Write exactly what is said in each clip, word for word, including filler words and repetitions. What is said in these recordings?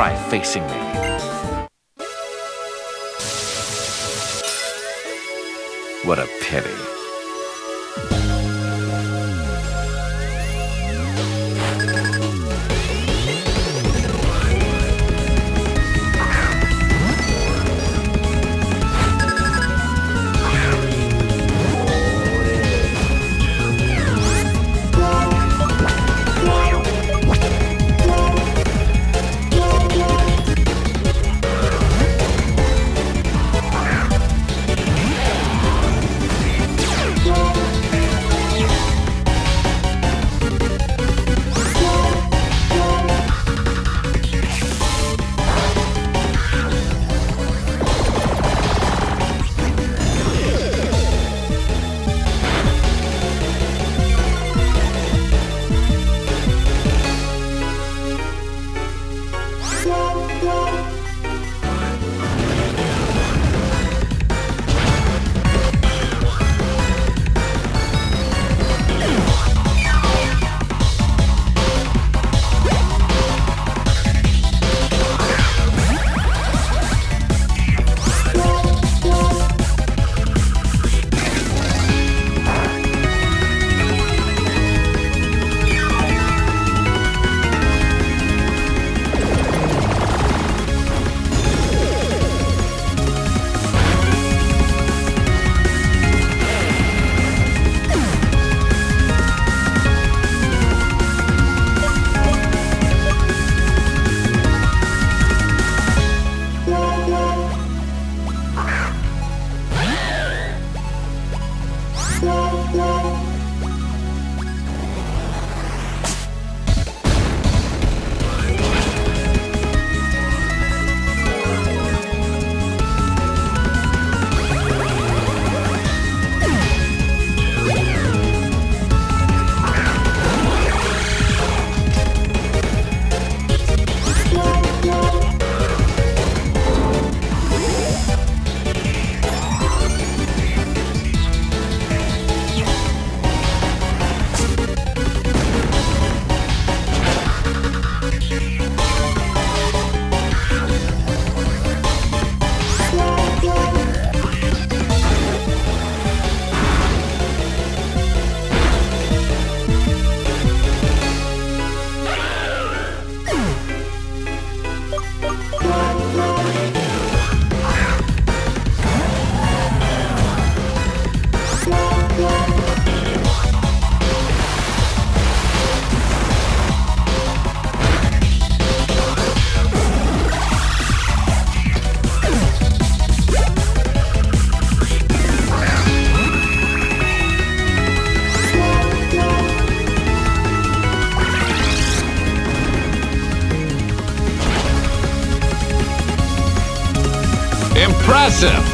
try facing me. What a pity. Impressive!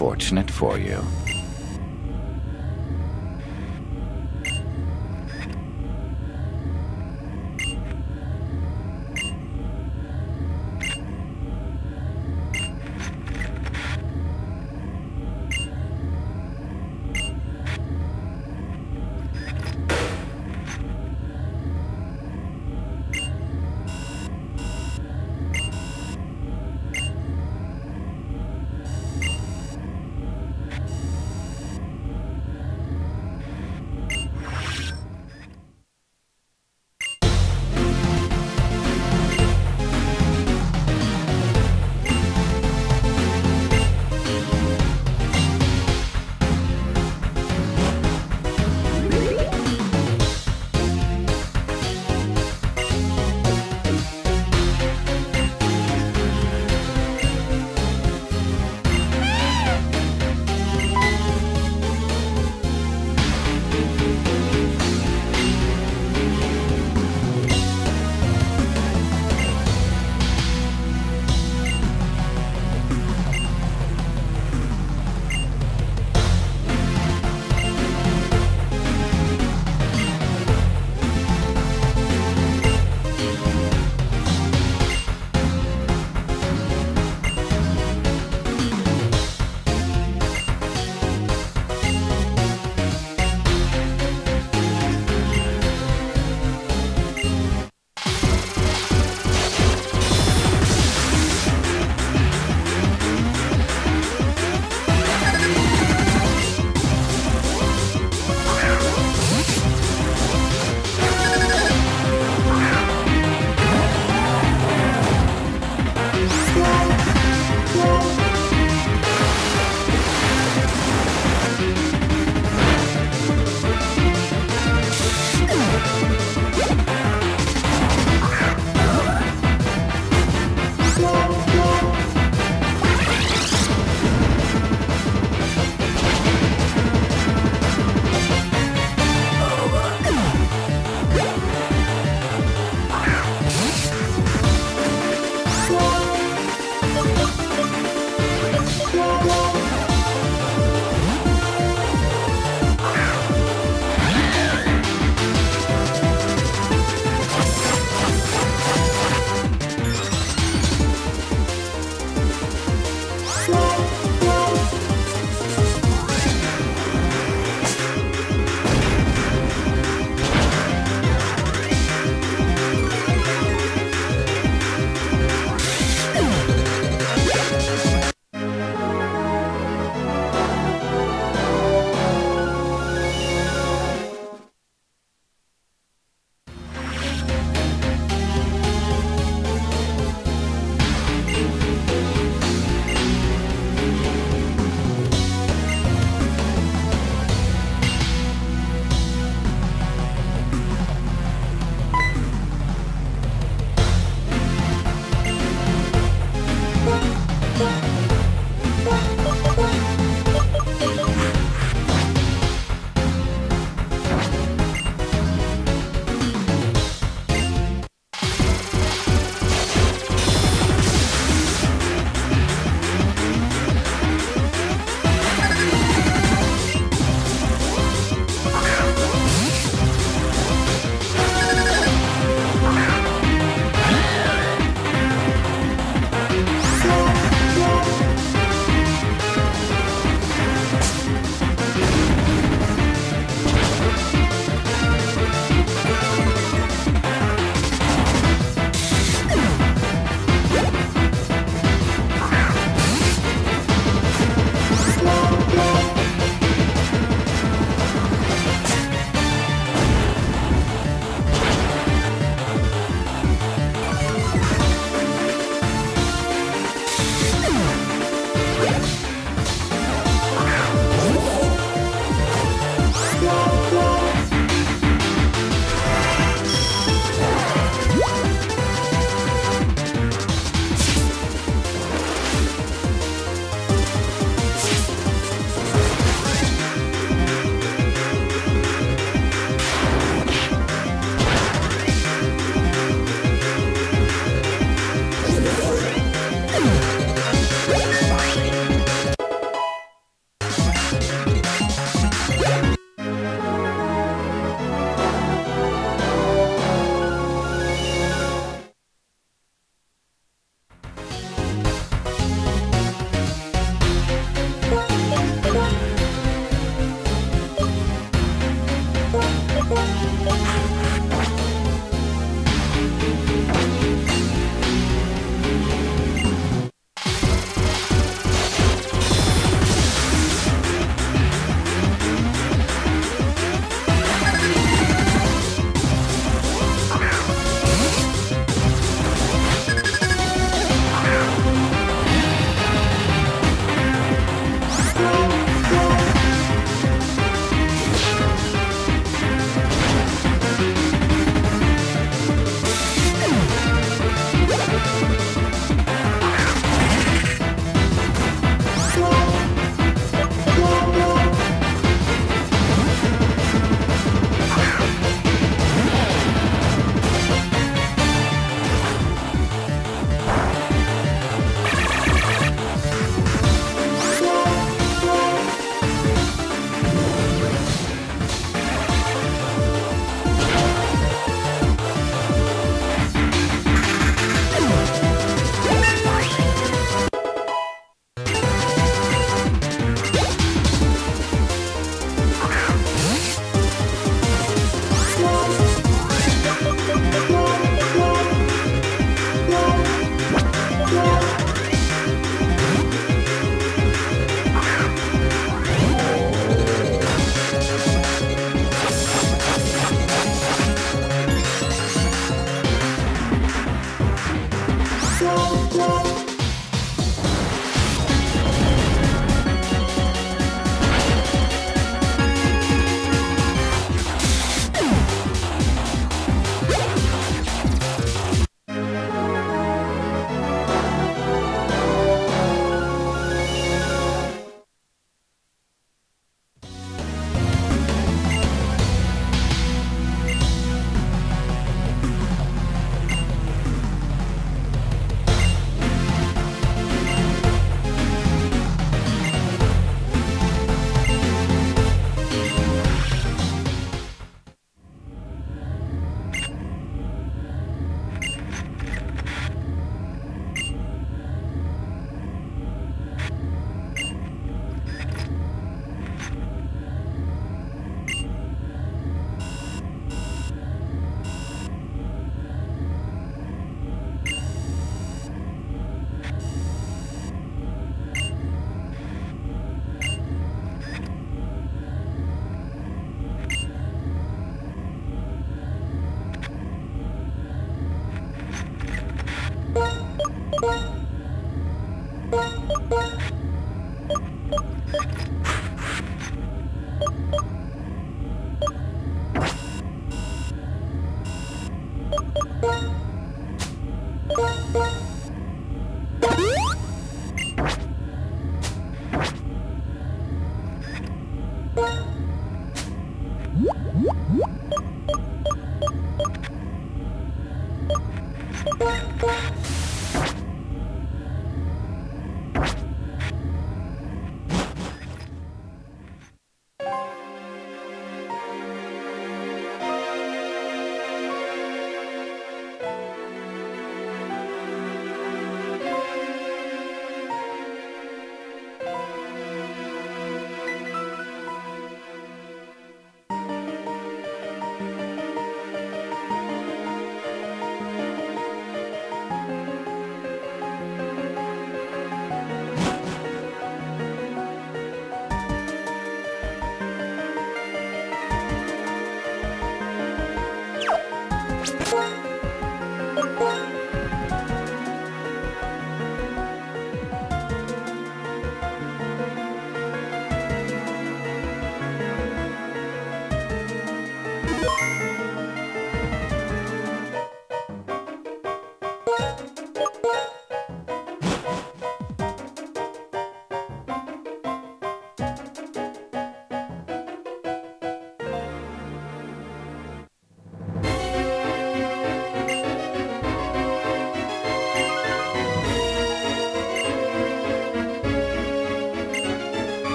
Unfortunate for you. Yeah.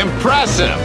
Impressive!